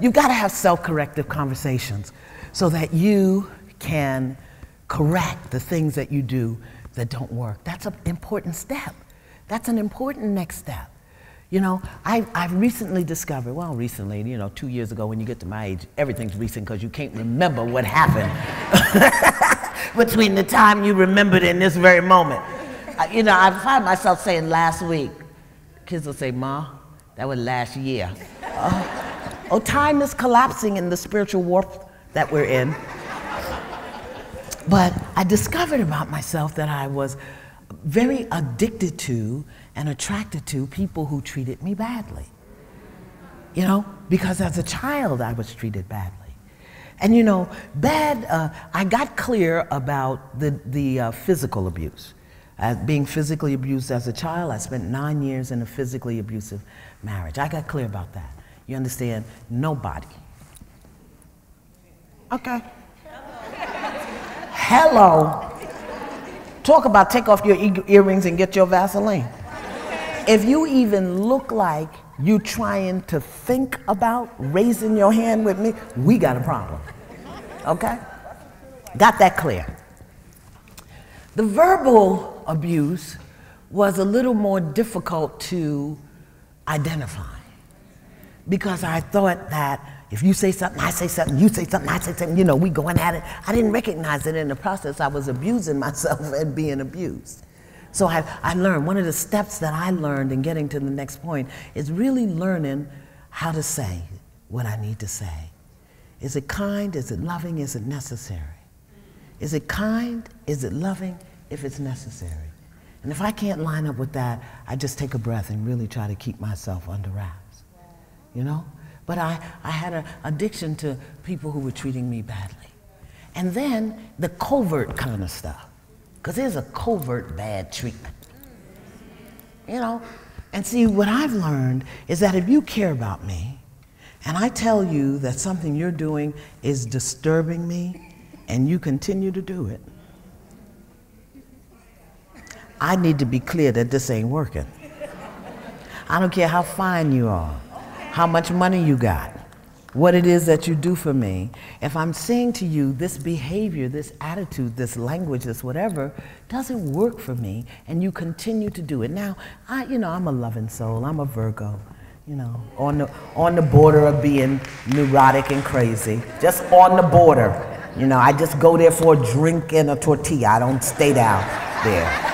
You've got to have self-corrective conversations so that you can correct the things that you do that don't work. That's an important step. That's an important next step. You know, I've recently discovered, well, recently, you know, 2 years ago, when you get to my age, everything's recent because you can't remember what happened between the time you remembered and this very moment. You know, I find myself saying last week. Kids will say, Ma, that was last year. Oh, time is collapsing in the spiritual warp that we're in. But I discovered about myself that I was very addicted to and attracted to people who treated me badly. You know, because as a child, I was treated badly. And you know, I got clear about the physical abuse. As being physically abused as a child, I spent 9 years in a physically abusive marriage. I got clear about that. You understand? Nobody. Okay. Hello. Talk about take off your earrings and get your Vaseline. If you even look like you trying to think about raising your hand with me, we got a problem. Okay? Got that clear. The verbal abuse was a little more difficult to identify because I thought that if you say something, I say something, you say something, I say something, you know, we going at it. I didn't recognize that in the process I was abusing myself and being abused. So I learned, one of the steps that I learned in getting to the next point is really learning how to say what I need to say. Is it kind? Is it loving? Is it necessary? Is it kind? Is it loving? If it's necessary. And if I can't line up with that, I just take a breath and really try to keep myself under wraps, you know? But I had an addiction to people who were treating me badly. And then the covert kind of stuff, because there's a covert bad treatment, you know? And see, what I've learned is that if you care about me, and I tell you that something you're doing is disturbing me, and you continue to do it, I need to be clear that this ain't working. I don't care how fine you are, how much money you got, what it is that you do for me. If I'm saying to you this behavior, this attitude, this language, this whatever, doesn't work for me, and you continue to do it. Now, you know, I'm a loving soul. I'm a Virgo, you know, on the border of being neurotic and crazy, just on the border. You know, I just go there for a drink and a tortilla. I don't stay down there.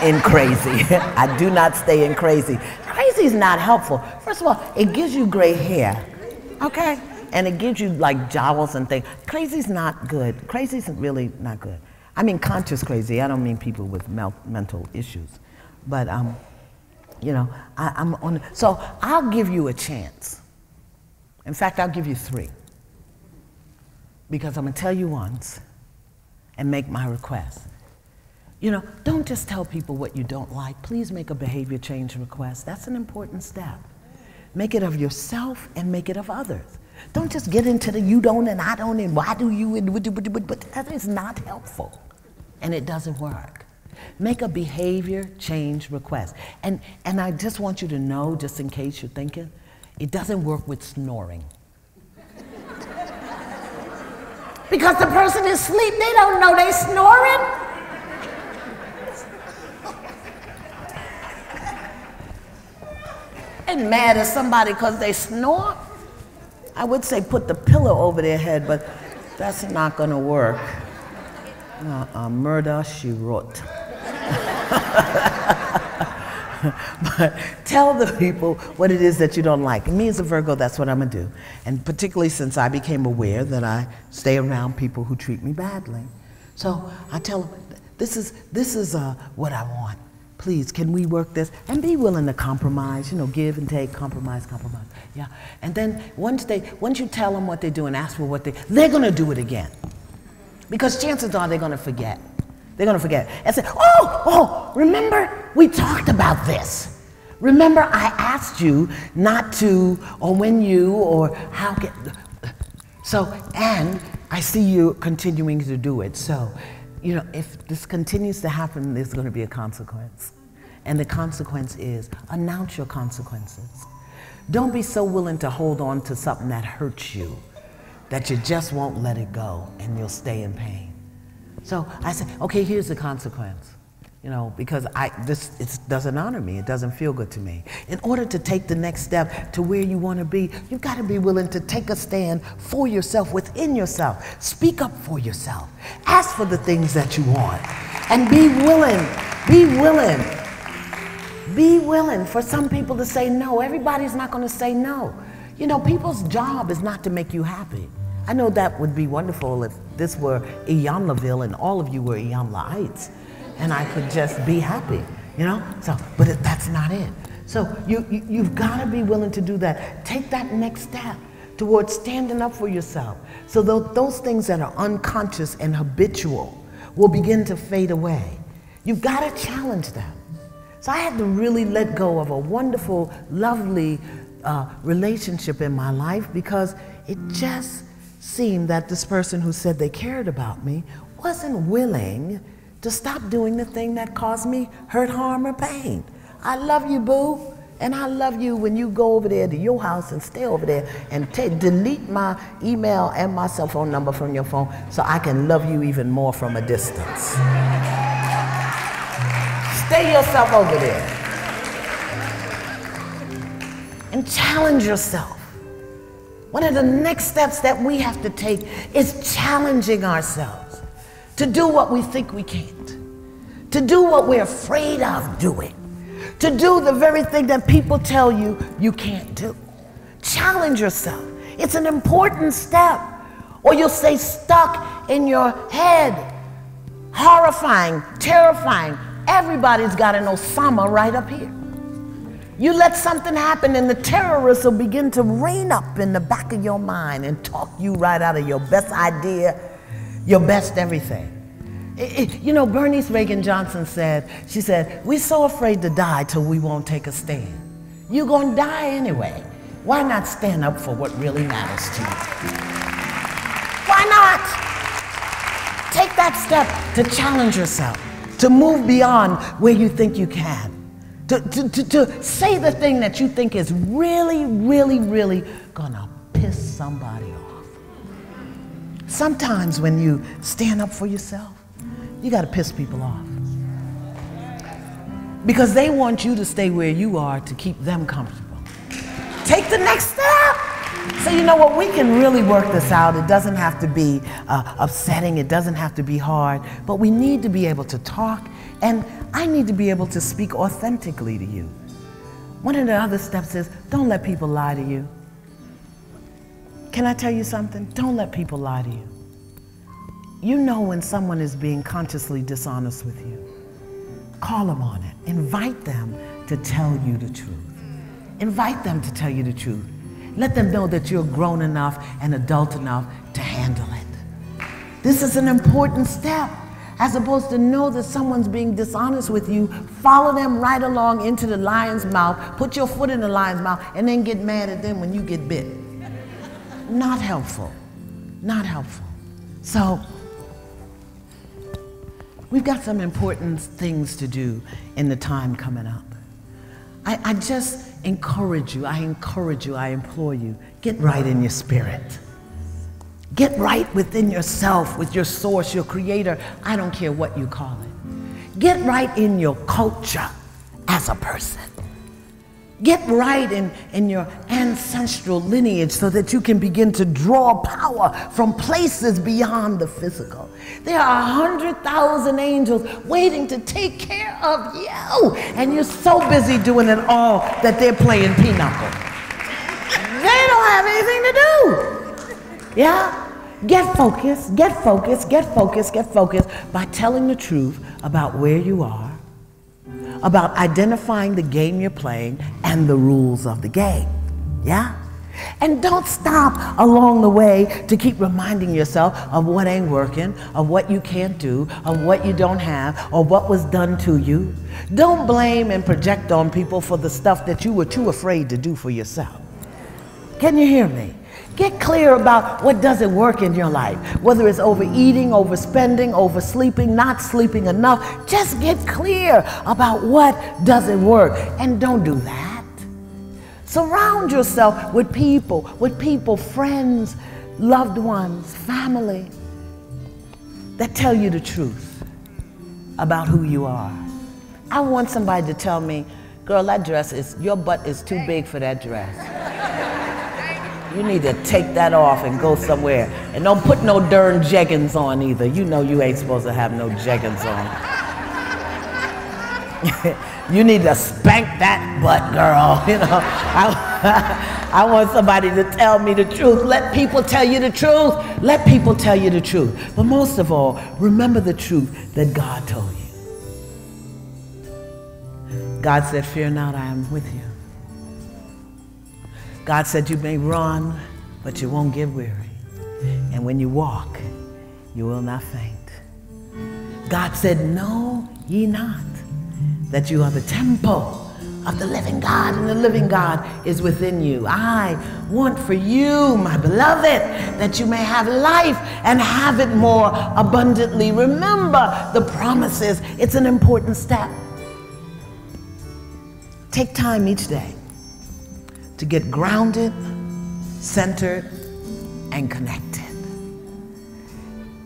In crazy. I do not stay in crazy. Crazy is not helpful. First of all, it gives you gray hair, okay? And it gives you like jowls and things. Crazy's not good. Crazy's really not good. I mean conscious crazy. I don't mean people with mental issues. But, you know, I'm on. So I'll give you a chance. In fact, I'll give you three. Because I'm going to tell you once and make my request. You know, don't just tell people what you don't like. Please make a behavior change request. That's an important step. Make it of yourself and make it of others. Don't just get into the you don't and I don't and why do you and but that is not helpful and it doesn't work. Make a behavior change request. And I just want you to know, just in case you're thinking, it doesn't work with snoring. Because the person is asleep, they don't know they snoring. And mad at somebody because they snore. I would say put the pillow over their head, but that's not going to work. Murder, she wrote. But tell the people what it is that you don't like. And me as a Virgo, that's what I'm going to do. And particularly since I became aware that I stay around people who treat me badly. So I tell them, this is what I want. Please, can we work this? And be willing to compromise, you know, give and take, compromise. Yeah, and then once you tell them what they do and ask for what they're gonna do it again. Because chances are they're gonna forget. They're gonna forget. And say, oh, remember we talked about this. Remember I asked you not to, or when you, or how can, so, and I see you continuing to do it, so. You know, if this continues to happen, there's going to be a consequence. And the consequence is, announce your consequences. Don't be so willing to hold on to something that hurts you, that you just won't let it go and you'll stay in pain. So I said, okay, here's the consequence. You know, because this doesn't honor me, it doesn't feel good to me. In order to take the next step to where you want to be, you've got to be willing to take a stand for yourself, within yourself. Speak up for yourself. Ask for the things that you want. And be willing for some people to say no. Everybody's not going to say no. You know, people's job is not to make you happy. I know that would be wonderful if this were Iyanlaville and all of you were Iyanlaites, and I could just be happy, you know? So, but that's not it. So you've gotta be willing to do that. Take that next step towards standing up for yourself. So those things that are unconscious and habitual will begin to fade away. You've gotta challenge them. So I had to really let go of a wonderful, lovely relationship in my life because it just seemed that this person who said they cared about me wasn't willing to stop doing the thing that caused me hurt, harm, or pain. I love you, boo, and I love you when you go over there to your house and stay over there and delete my email and my cell phone number from your phone so I can love you even more from a distance. Stay yourself over there. And challenge yourself. One of the next steps that we have to take is challenging ourselves. To do what we think we can't, to do what we're afraid of doing, to do the very thing that people tell you you can't do. Challenge yourself. It's an important step, or you'll stay stuck in your head. Horrifying, terrifying. Everybody's got an Osama right up here. You let something happen and the terrorists will begin to reign up in the back of your mind and talk you right out of your best idea, your best everything. You know, Bernice Reagan Johnson said, she said, we're so afraid to die till we won't take a stand. You're gonna die anyway. Why not stand up for what really matters to you? Why not? Take that step to challenge yourself, to move beyond where you think you can, to say the thing that you think is really, really, really gonna piss somebody off. Sometimes when you stand up for yourself, you gotta piss people off. Because they want you to stay where you are to keep them comfortable. Take the next step. So you know what, we can really work this out. It doesn't have to be upsetting, it doesn't have to be hard, but we need to be able to talk, and I need to be able to speak authentically to you. One of the other steps is, don't let people lie to you. Can I tell you something? Don't let people lie to you. You know when someone is being consciously dishonest with you. Call them on it. Invite them to tell you the truth. Invite them to tell you the truth. Let them know that you're grown enough and adult enough to handle it. This is an important step. As opposed to know that someone's being dishonest with you, follow them right along into the lion's mouth, put your foot in the lion's mouth, and then get mad at them when you get bit. Not helpful, not helpful. So we've got some important things to do in the time coming up. I just encourage you, I implore you, get right in your spirit. Get right within yourself, with your source, your creator, I don't care what you call it. Get right in your culture as a person. Get right in your ancestral lineage so that you can begin to draw power from places beyond the physical. There are 100,000 angels waiting to take care of you, and you're so busy doing it all that they're playing pinochle. They don't have anything to do. Yeah? Get focused, get focused, get focused, get focused by telling the truth about where you are, about identifying the game you're playing and the rules of the game, yeah? And don't stop along the way to keep reminding yourself of what ain't working, of what you can't do, of what you don't have, or what was done to you. Don't blame and project on people for the stuff that you were too afraid to do for yourself. Can you hear me? Get clear about what doesn't work in your life, whether it's overeating, overspending, oversleeping, not sleeping enough. Just get clear about what doesn't work, and don't do that. Surround yourself with people, friends, loved ones, family, that tell you the truth about who you are. I want somebody to tell me, girl, that dress is, your butt is too big for that dress. You need to take that off and go somewhere. And don't put no darn jeggings on either. You know you ain't supposed to have no jeggings on. You need to spank that butt, girl. You know, I want somebody to tell me the truth. Let people tell you the truth. Let people tell you the truth. But most of all, remember the truth that God told you. God said, fear not, I am with you. God said, you may run, but you won't get weary. And when you walk, you will not faint. God said, know ye not that you are the temple of the living God, and the living God is within you. I want for you, my beloved, that you may have life and have it more abundantly. Remember the promises. It's an important step. Take time each day to get grounded, centered, and connected.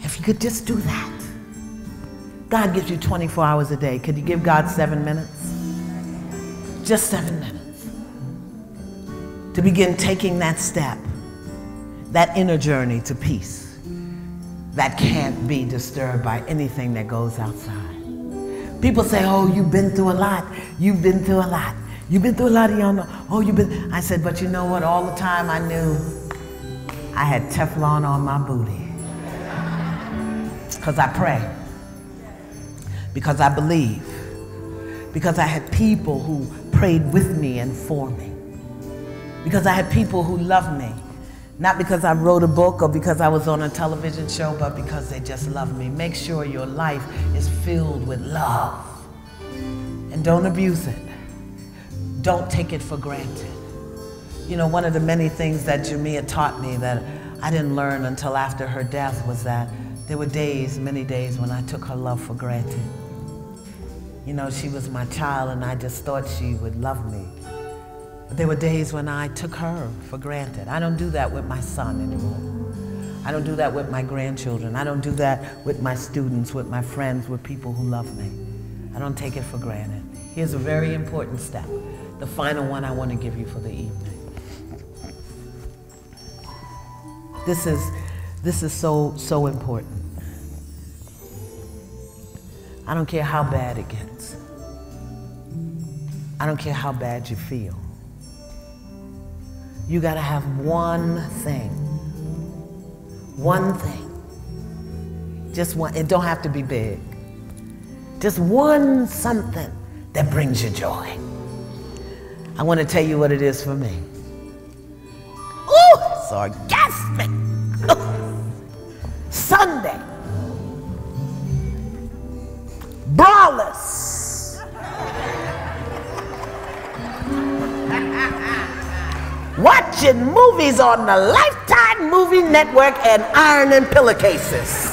If you could just do that. God gives you 24 hours a day. Could you give God 7 minutes? Just 7 minutes. To begin taking that step, that inner journey to peace that can't be disturbed by anything that goes outside. People say, oh, you've been through a lot. You've been through a lot. You've been through a lot, Iyanla. Oh, you've been. I said, but you know what? All the time I knew I had Teflon on my booty. Because I pray. Because I believe. Because I had people who prayed with me and for me. Because I had people who loved me. Not because I wrote a book or because I was on a television show, but because they just love me. Make sure your life is filled with love. And don't abuse it. Don't take it for granted. You know, one of the many things that Jamia taught me that I didn't learn until after her death was that there were days, many days, when I took her love for granted. You know, she was my child and I just thought she would love me. There were days when I took her for granted. I don't do that with my son anymore. I don't do that with my grandchildren. I don't do that with my students, with my friends, with people who love me. I don't take it for granted. Here's a very important step, the final one I want to give you for the evening. This is so, so important. I don't care how bad it gets. I don't care how bad you feel. You gotta have one thing, just one, it don't have to be big. Just one something that brings you joy. I wanna tell you what it is for me. Ooh, it's orgasmic. Sunday, braless. Watching movies on the Lifetime Movie Network and ironing pillowcases.